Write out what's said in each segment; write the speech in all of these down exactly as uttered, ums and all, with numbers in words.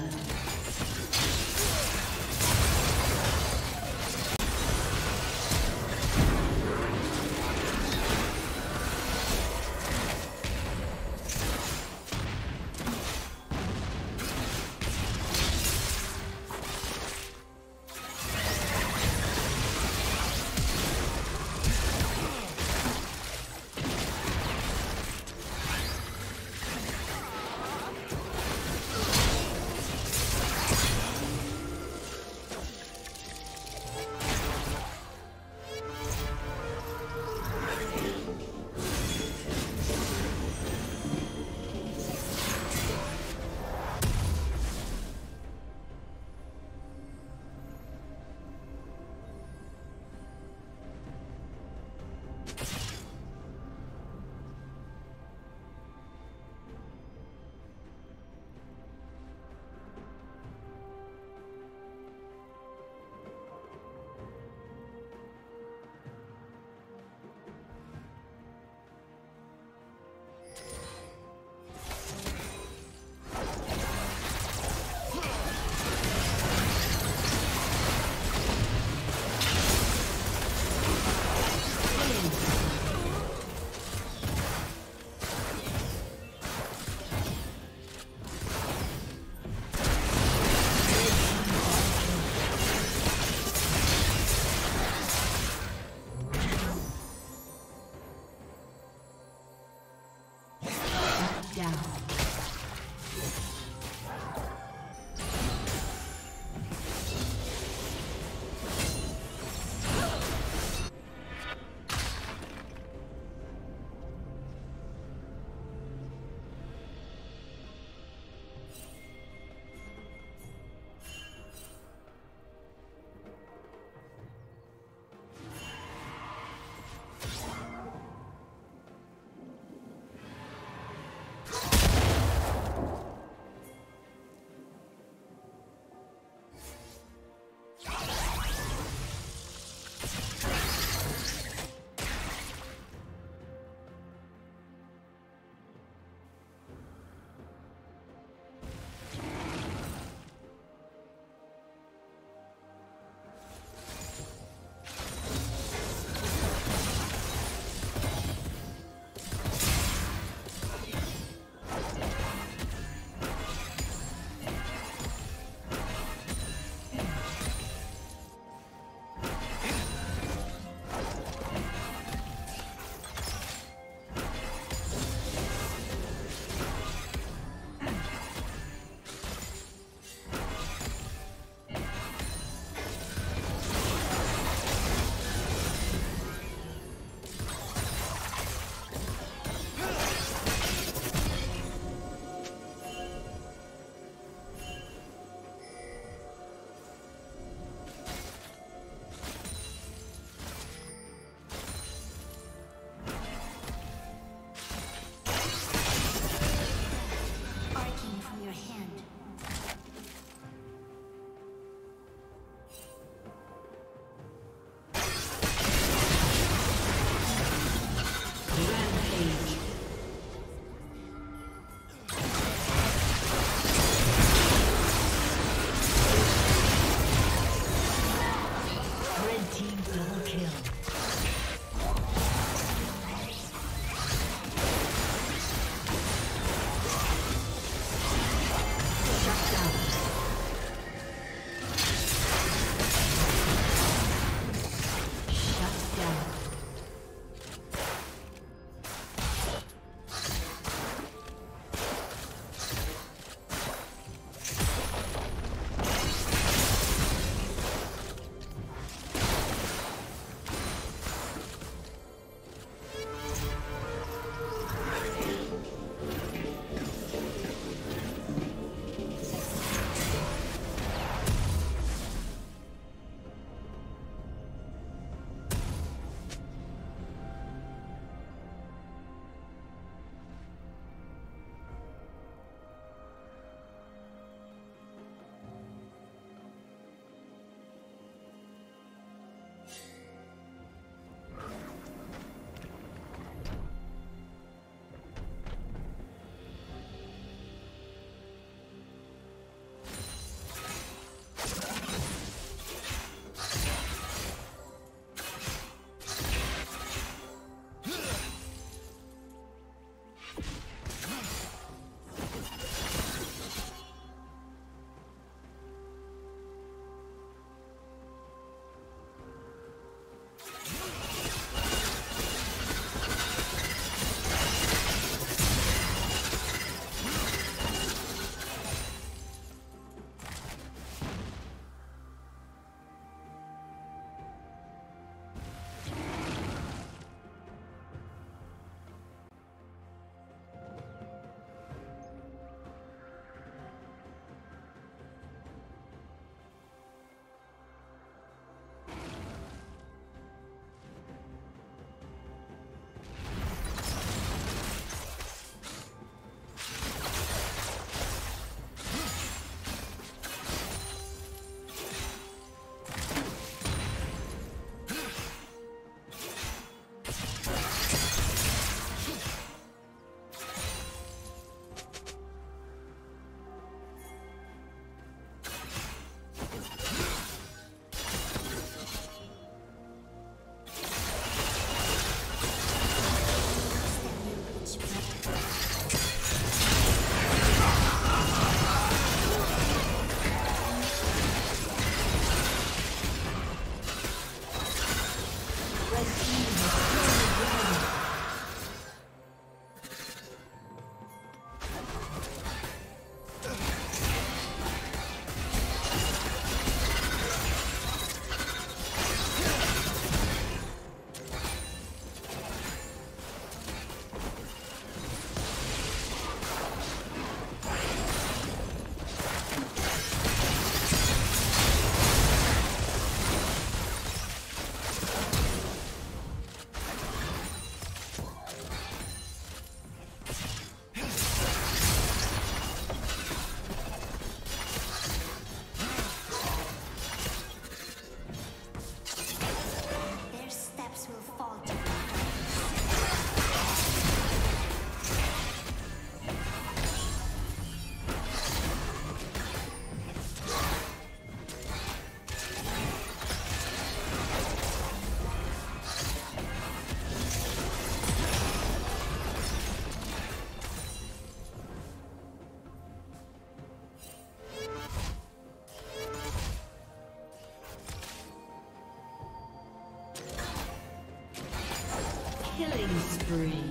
blood. Killing spree.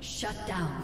Shut down.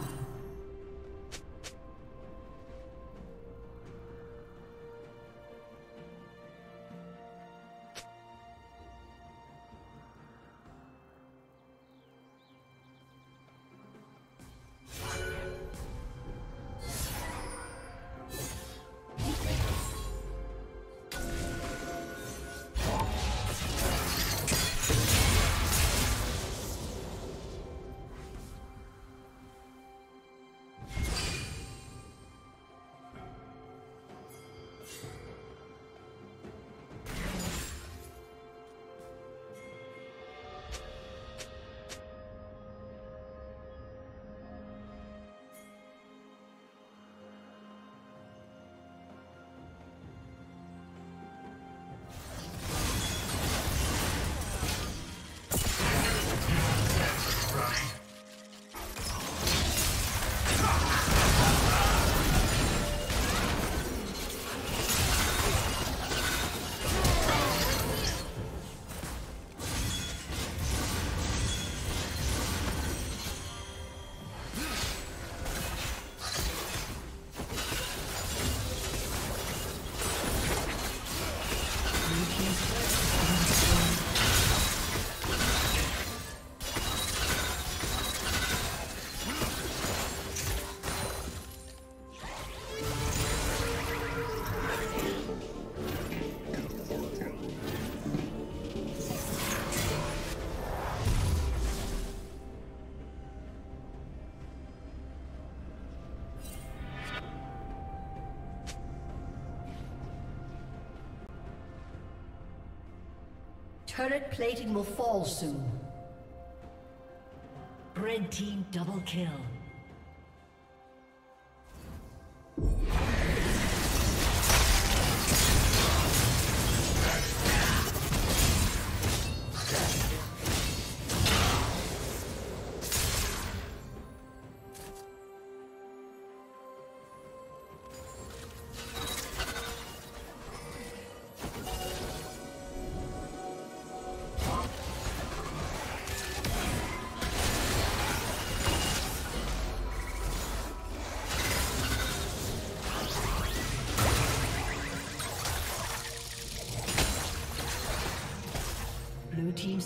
Turret plating will fall soon. Red team double kill. Blue team's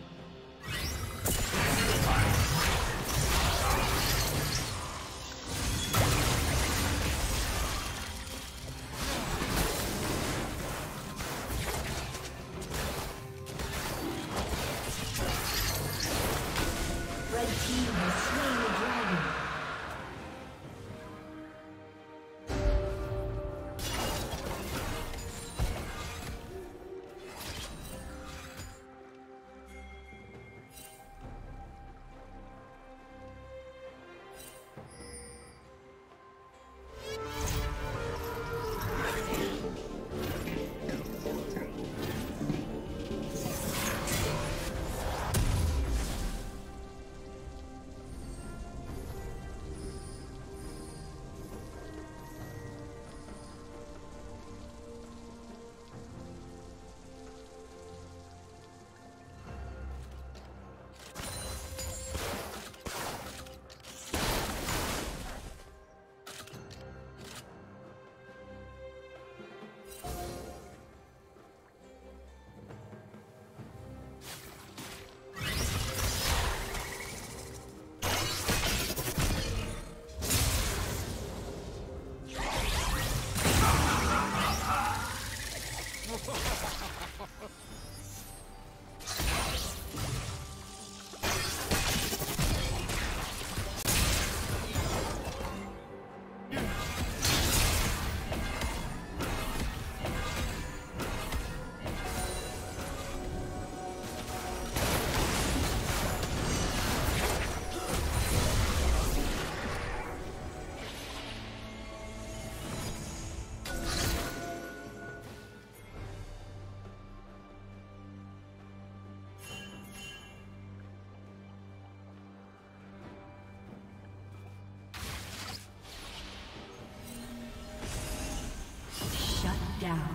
now.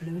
Blue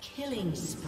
Killing spree.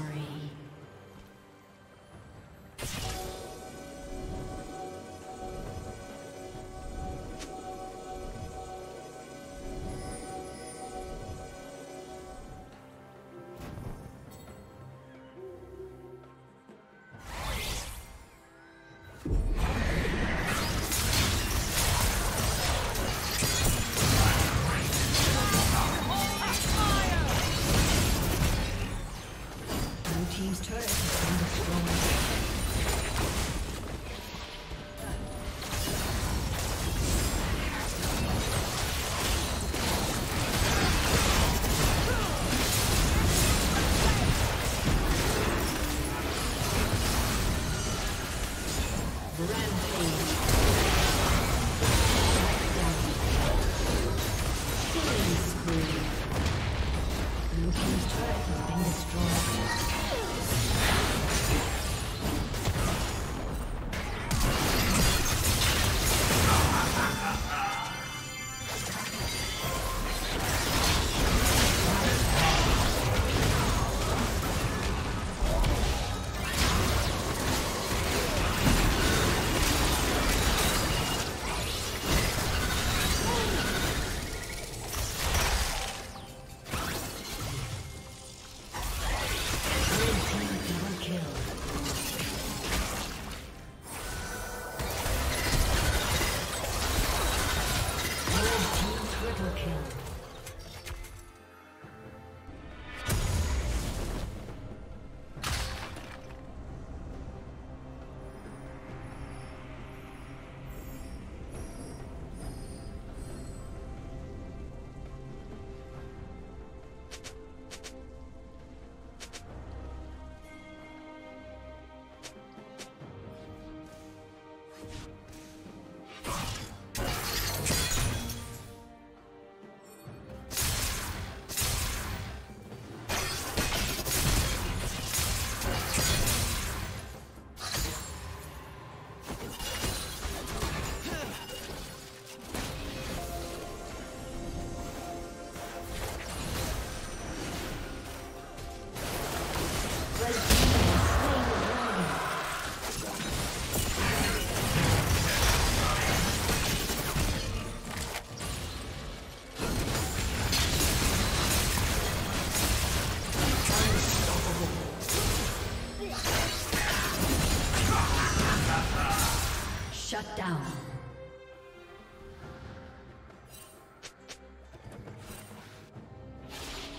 Shut down.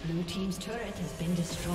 Blue team's turret has been destroyed.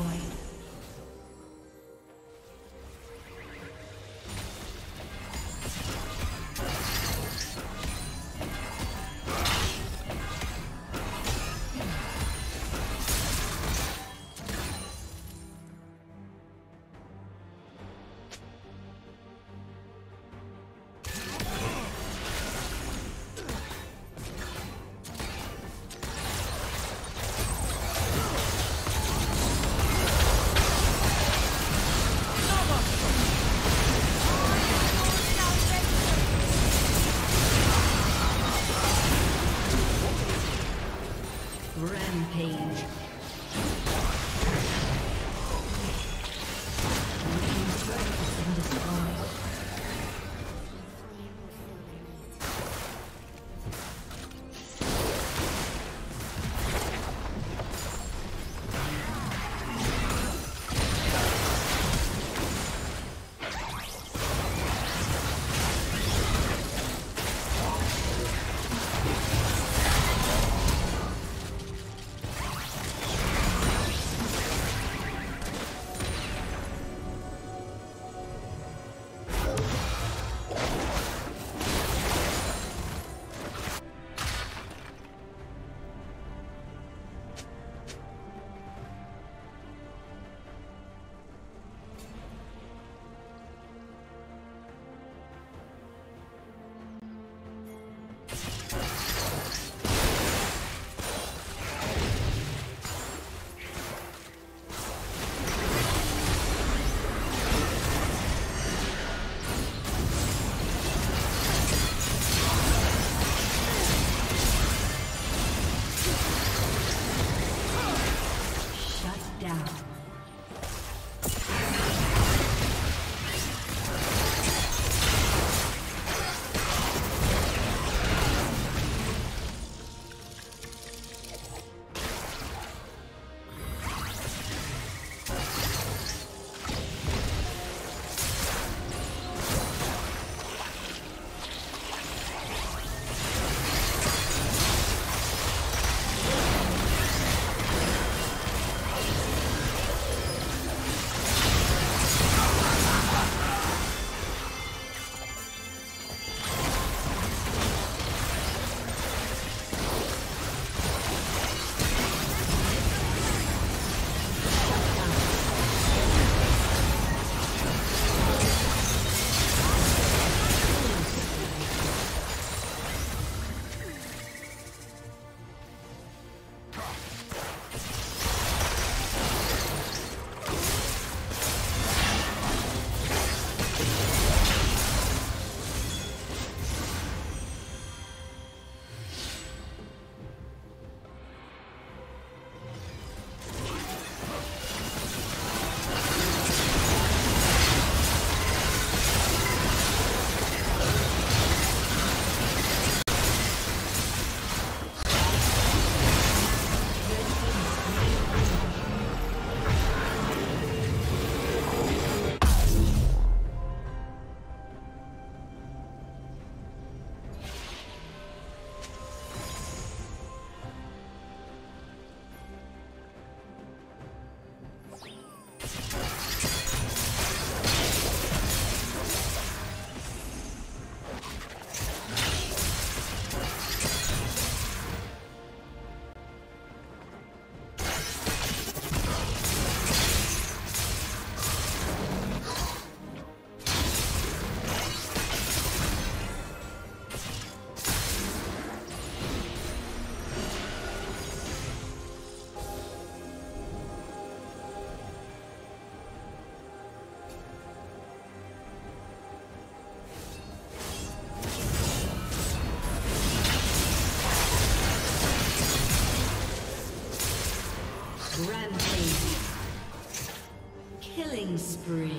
spree.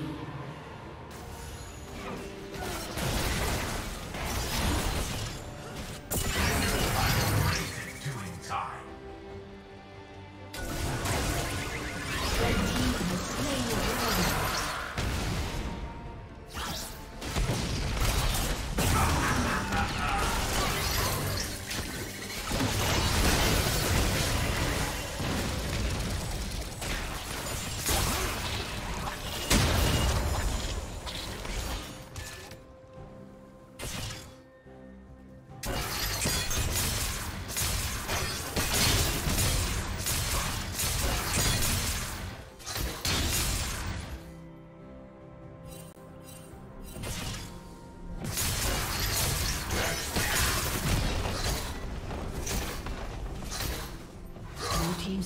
Team's turret has been destroyed. New team's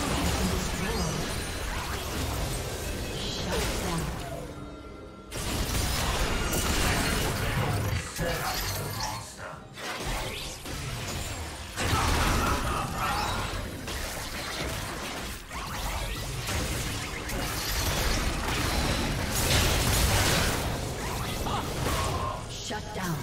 down. Set up the monster. Shut down.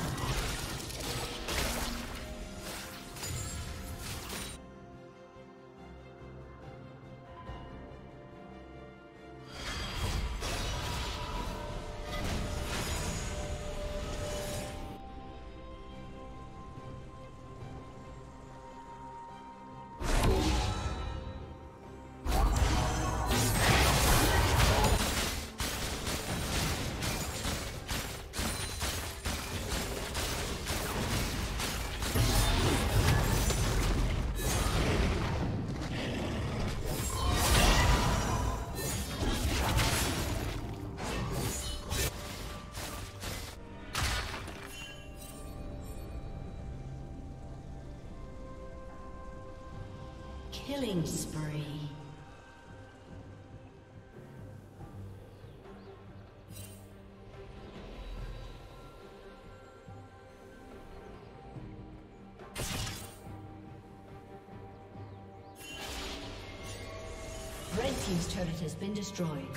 Killing spree. Red team's turret has been destroyed.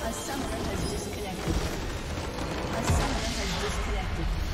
A summoner has disconnected. A summoner has has been disconnected.